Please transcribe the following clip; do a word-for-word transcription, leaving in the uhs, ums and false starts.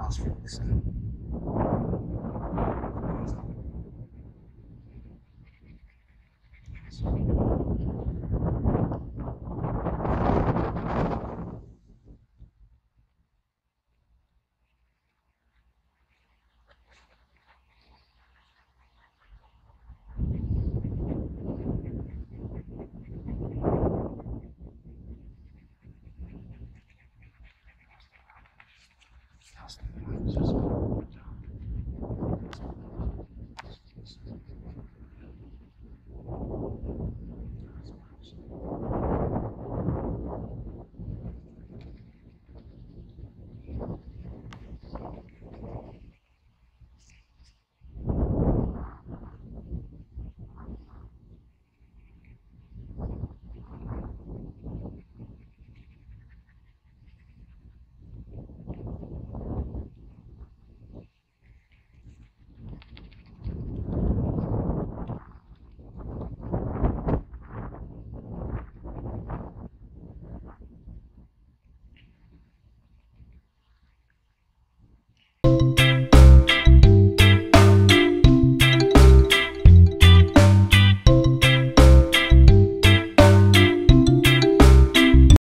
ask you to listen. So.